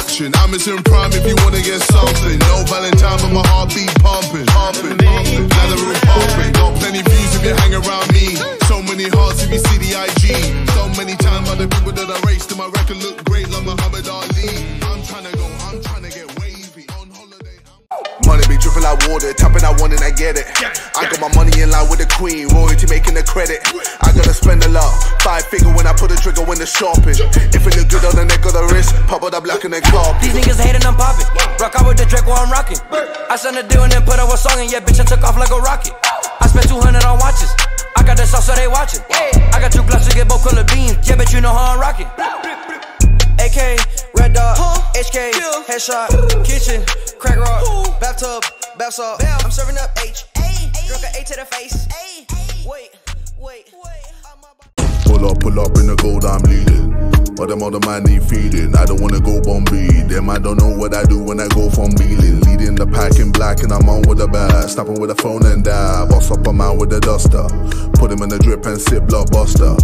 watching. Amazon Prime if you wanna get something. No Valentine but my heartbeat pumping. Now the room pumping. Got plenty views if you hang around me. So many hearts if you see the IG. So many times by the people that I race to my record look great like Muhammad Ali. I'm trying to go, I'm trying to get wavy. On holiday, money be dripping like water, tapping I want and I get it. I got my money in line with the queen, royalty making the credit. I gotta spend a lot, five figure when I put a trigger when the shopping. If it look good on the neck or the wrist, pop it up black and then cop. These niggas hating, I'm popping. Rock out with the Drake while I'm rocking. I signed a deal and then put up a song and yeah, bitch, I took off like a rocket. I spent 200 on watches. I got the sauce so they watching. I got 2 gloves to get both color beams. Yeah, bitch, you know how I'm rocking. AK, red dot, HK, headshot, kitchen, crack rock, bathtub, bath salt. I'm serving up H, drink an A to the face. Wait. Pull up in the gold I'm leading. But them other man need feeding. I don't wanna go Bombay. Them I don't know what I do when I go from Beeling. Leading the pack in black and I'm on with a bag. Snapping with a phone and dab. Boss up a man with a duster. Put him in the drip and sip blockbuster.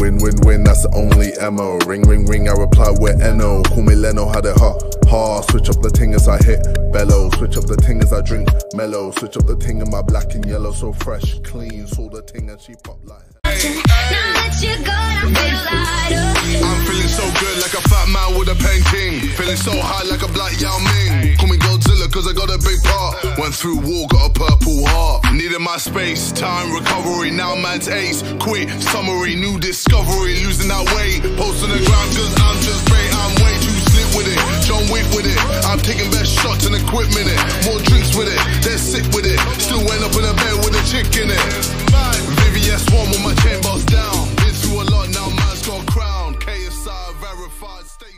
Win, win, win, that's the only ammo. Ring, ring, ring, I reply with N.O. Call me Leno, had it hot. Hard, switch up the ting as I hit bellow. Switch up the ting as I drink mellow. Switch up the ting in my black and yellow. So fresh, clean, saw the ting and she pop like hey. Now that you go, I feel lighter. I'm feeling so good like a fat man with a painting. Feeling so high like a black Yao Ming. Call me Godzilla cause I got a big part. Went through war, got a purple heart. Needed my space, time, recovery. Now man's ace, quit, summary, new discovery. Losing that weight, post on the ground cause I'm just great. I'm way too slick with it, John Wick with it. I'm taking best shots and equipment it. More drinks with it, they're sick with it. Still went up in a bed with a chick in it. VVS one with my chain boss down. Been through a lot, now man's got a crown. KSI verified, stay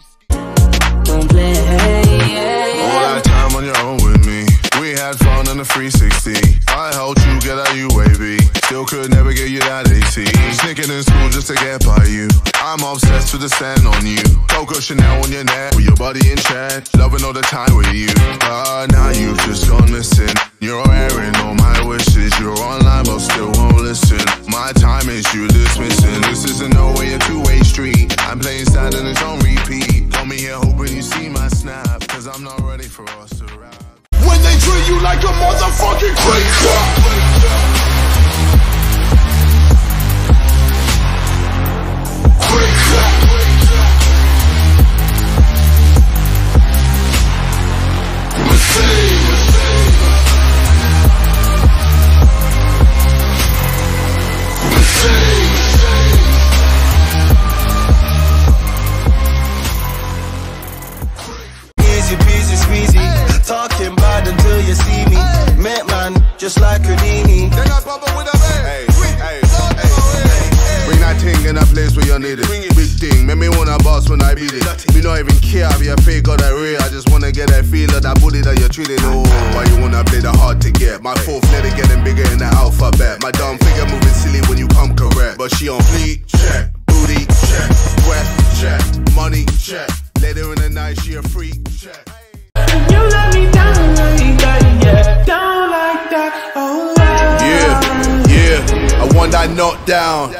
don't play. All that time on your own with me. We had fun on the 360. I helped you get out UAV. Still could never get you that AT. Sneaking in school just to get by you. I'm obsessed with the stand on you. Coco Chanel on your neck, with your body in chat. Loving all the time with you. But now you've just gone missing. You're airing all my wishes. You're online but still won't listen. My time is you dismissing. This isn't no way a two-way street. I'm playing sad and it's on repeat. Call me here hoping you see my snap. Cause I'm not ready for us to rap. When they treat you like a motherfucking creature. Easy peasy squeezy. Talking bad until you see me. Hey. Met man, just like Houdini. Then I pop up with a man. Hey, hey, hey, hey. Bring that ting in a place where you need it. Big thing, make me wanna boss when I beat it. You don't even care if you're fake or that real. I just wanna get that feel of that booty that you're treating. Oh, why you wanna play the hard to get? My 4th letter getting bigger in the alphabet. My dumb figure moving silly when you come correct. But she on fleek, check. Booty, check. Wet, check. Money, check. Later in the night, she a freak, check. You let me down, yeah. Down like that, oh wow. Yeah, yeah, I want that knockdown.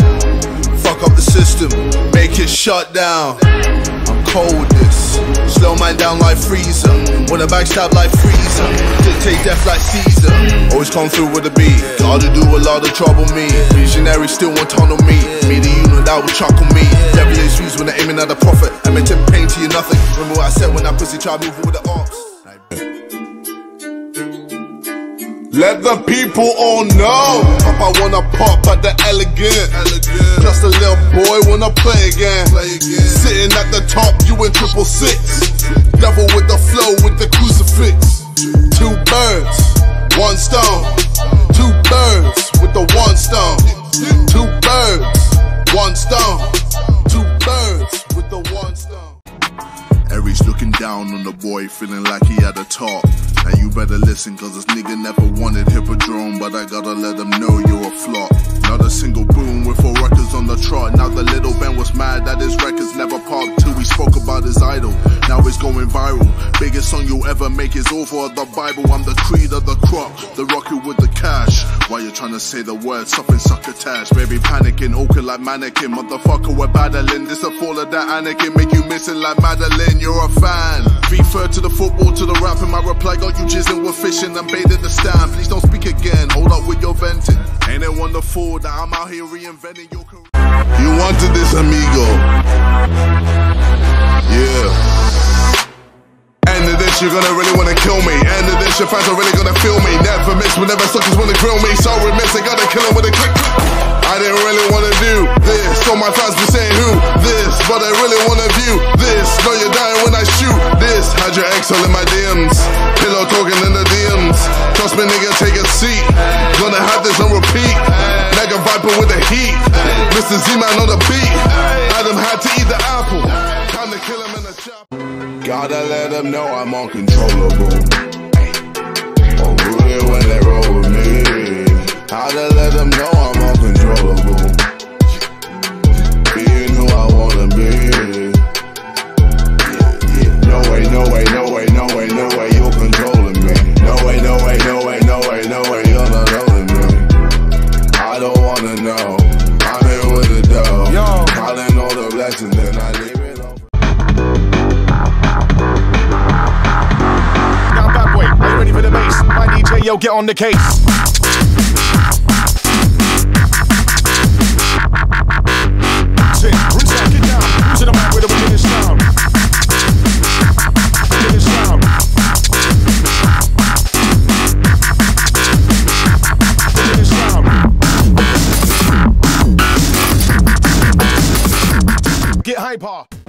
Fuck up the system, make it shut down. I'm cold with this, slow man down like freezer. Wanna backstab like freezer, dictate death like Caesar. Always come through with a beat, hard to do a lot of trouble me. Visionary still want tunnel me, me the unit that will chuckle me. Devil is used when they're aiming at the prophet. I meant to pain to you nothing, remember what I said when that pussy tried moving with the arms. Let the people all know. Pop, I wanna pop at the elegant. Just a little boy wanna play again. Sitting at the top, you in 666. Devil with the flow, with the crucifix. 2 birds, 1 stone. 2 birds with the 1 stone. 2 birds, 1 stone. 2 birds with the 1 stone. Eric's looking down on the boy, feeling like he had a top. Now you better listen, cause this nigga never wanted Hippodrome. But I gotta let him know you're a flop. not a single boom with four records on the trot. Now the little Ben was mad that his records never popped till we spoke about his idol. Now it's going viral. Biggest song you'll ever make is over the Bible. I'm the creed of the crop, the rocket with the cash. Why you trying to say the word? Something succotash. Baby panicking, oaking like mannequin. Motherfucker, we're battling. This a fall of that Anakin. Make you missing like Madeline. You're a fan. Refer to the football, to the rap. In my reply, got you jizzing with fishing and bathing the stand. Please don't speak again. Hold up with your venting. Ain't it wonderful that I'm out here reinventing your career? You wanted this, amigo. Yeah. End of this, you're gonna really wanna kill me. End of this, your fans are really gonna feel me. Never miss whenever suckers wanna grill me. So remiss, they gotta kill him with a click. I didn't really wanna do this. So my fans be saying who? This. But I really wanna view this. No, you're dying when I shoot this. Had your ex all in my DMs. Pillow talking in the DMs. Trust me, nigga, take a seat. Gonna have this on repeat. Mega Viper with the heat. Mr. Z-Man on the beat. Adam had to eat the apple. Time to kill him in the chapel. Gotta let them know I'm uncontrollable. I'm rooted when they roll with me. Gotta let them know I'm uncontrollable. Being who I wanna be. Yeah, yeah. No way, no way, no way, no way, no way, you're controlling me. No way, no way, no way, no way, no way, you're not rolling me. I don't wanna know. I'm here with the dough. Yo, calling all the blessings and I leave it all. Now that way, are you ready for the bass? My DJ, yo, get on the case.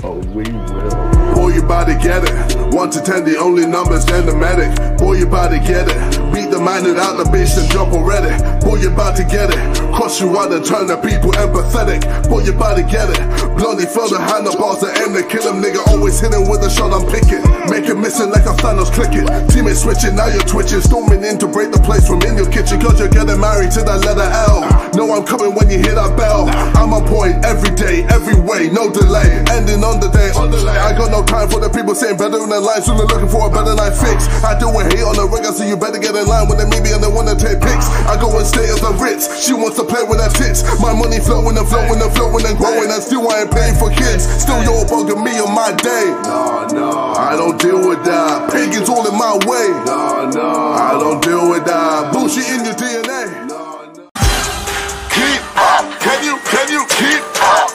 Oh, we will. Boy, you about to get it. 1 to 10, the only numbers in the medic. Boy, you about to get it. Beat the minded out the bitch and jump already. Boy, you about to get it. Cross you out and turn the people empathetic. Boy, you about to get it. Bloody fell behind the bars that aim to kill him. Nigga always hitting with a shot I'm picking. Make it missing like a Thanos clicking. Teammates switching, now you're twitching. Storming in to break the place from in your kitchen. Cause you're getting married to that letter L. No, I'm coming when you hear that bell. I'm on point every day, every way, no delay. Ending on the day, on the lane. I got no time for the people saying better in their life. Soon they're looking for a better life fix. I do a hate on the rig, I say you better get in line when they meet me and they wanna take pics. I go and stay at the Ritz. She wants to play with her tits. My money flowing and flowing and flowing and growing. And still I ain't paying for kids. Still you're bugging me on my day. No, no, I don't deal with that. Pig is all in my way. No, no, I don't deal with that. Bullshit in your DNA. No, no. Keep up. Can you keep up?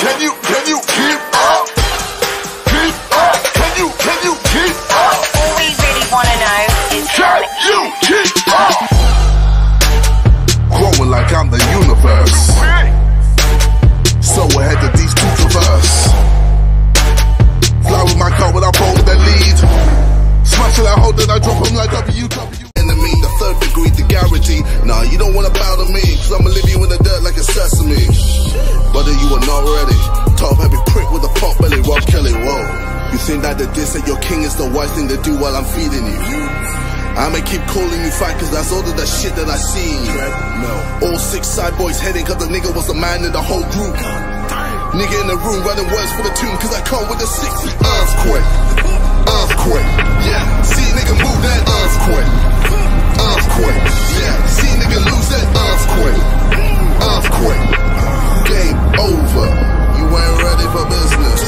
Can you keep up? Keep up? Can you keep up? All we really wanna know is can you keep up? Growing like I'm the universe. So ahead of these two traverse. Fly with my car when I roll the lead. Smash till I hold it, I drop him like WW. Enemy, the third degree, the guarantee. Nah, you don't wanna bow to me, cause I'ma leave you in the dirt like a sesame. Brother, you are not ready. Top heavy prick with a pop belly, Rob Kelly, whoa. You think that the diss at your king is the wise thing to do while I'm feeding you? I'ma keep calling you fat cause that's all of the shit that I see in you. All six side boys heading cause the nigga was the man in the whole group. Nigga in the room writing words for the tune cause I come with a 60 earthquake. Earthquake, yeah, see nigga move that earthquake. Earthquake, yeah, see nigga lose that earthquake. Earthquake, game over. You ain't ready for business.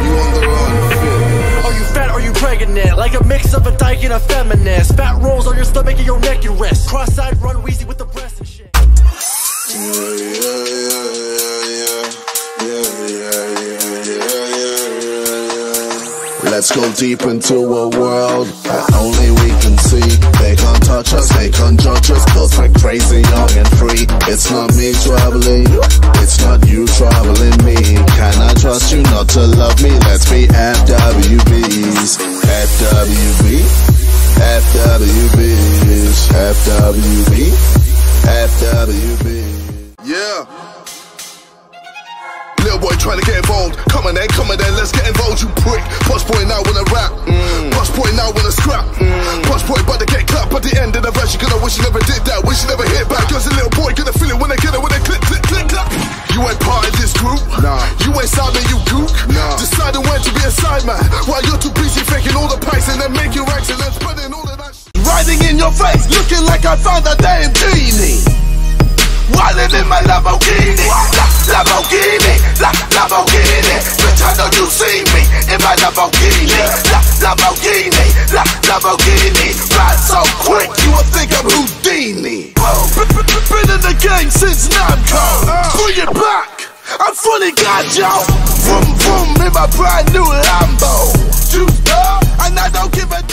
You on the wrong field. Are you fat? Are you pregnant? Like a mix of a dyke and a feminist. Fat rolls on your stomach and your neck and wrist. Cross-eyed, run wheezy with the breasts and shit. Let's go deep into a world that only we can see. They can't touch us, they can't judge us, cause we're crazy, young and free. It's not me traveling, it's not you traveling me. Can I trust you not to love me? Let's be FWBs. FWB, FWBs, FWB, FWB. Yeah. Little boy trying to get involved. Come on then, let's get involved, you prick. Push point out with a rap. Push point out with a scrap. Push point about to get clapped. At the end of the verse, you gonna wish you never did that. Wish you never hit back. Cause a little boy man, while you're too busy faking all the price and then making racks and then spreading all of that shit. Riding in your face, looking like I found a damn genie. Riding in my Lamborghini, Lamborghini, Lamborghini. Bitch, I know you see me in my Lamborghini, Lamborghini, Lamborghini. Ride so quick, you would think I'm Houdini. Been in the game since Namco. Bring it back, I'm fully got y'all. Vroom vroom in my brand new Lambo. Juiced up, and I don't give a